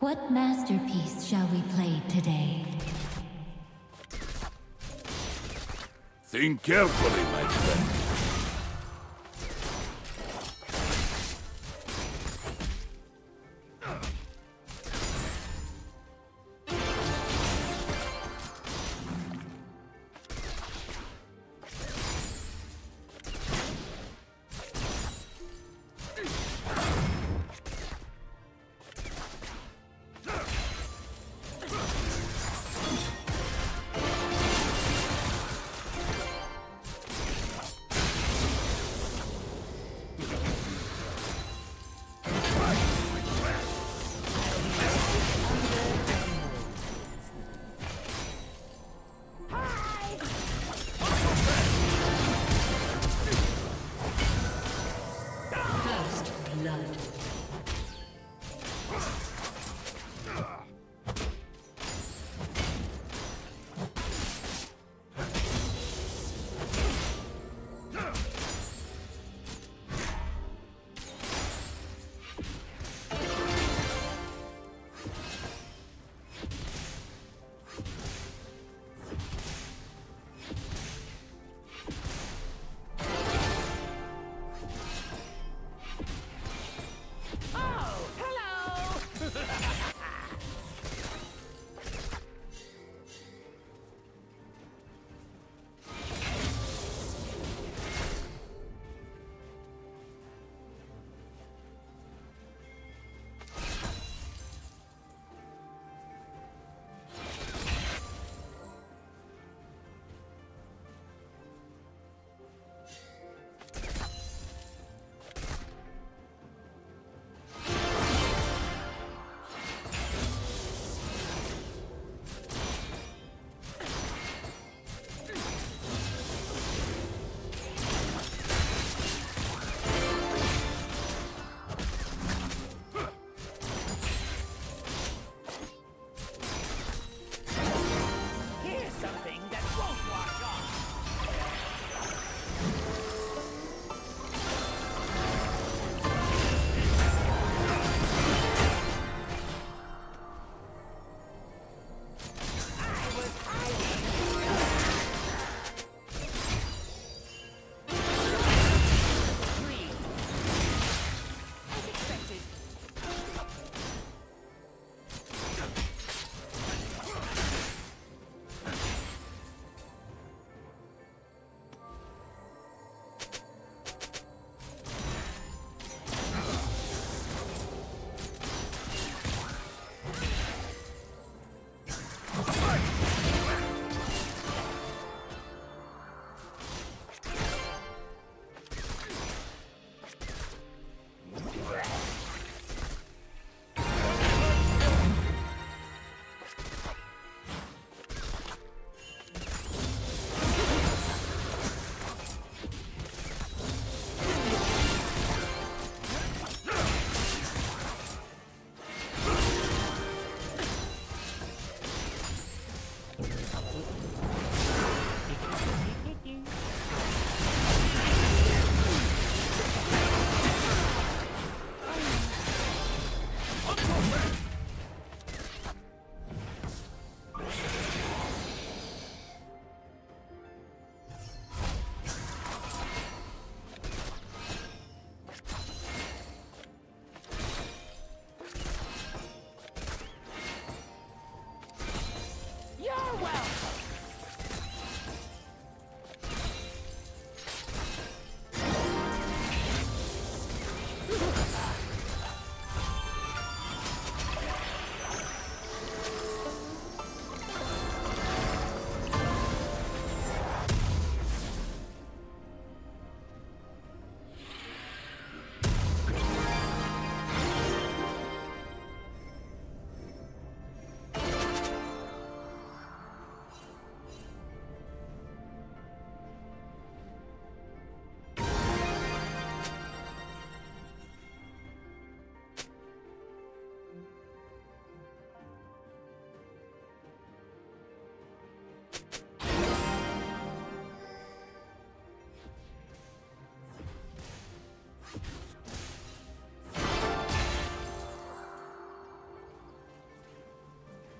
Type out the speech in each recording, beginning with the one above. What masterpiece shall we play today? Think carefully, my friend.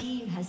team has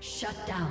Shut down.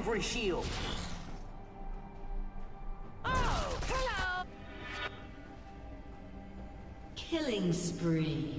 bravery shield. Oh, hello! Killing spree.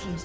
Team's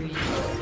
Discovery.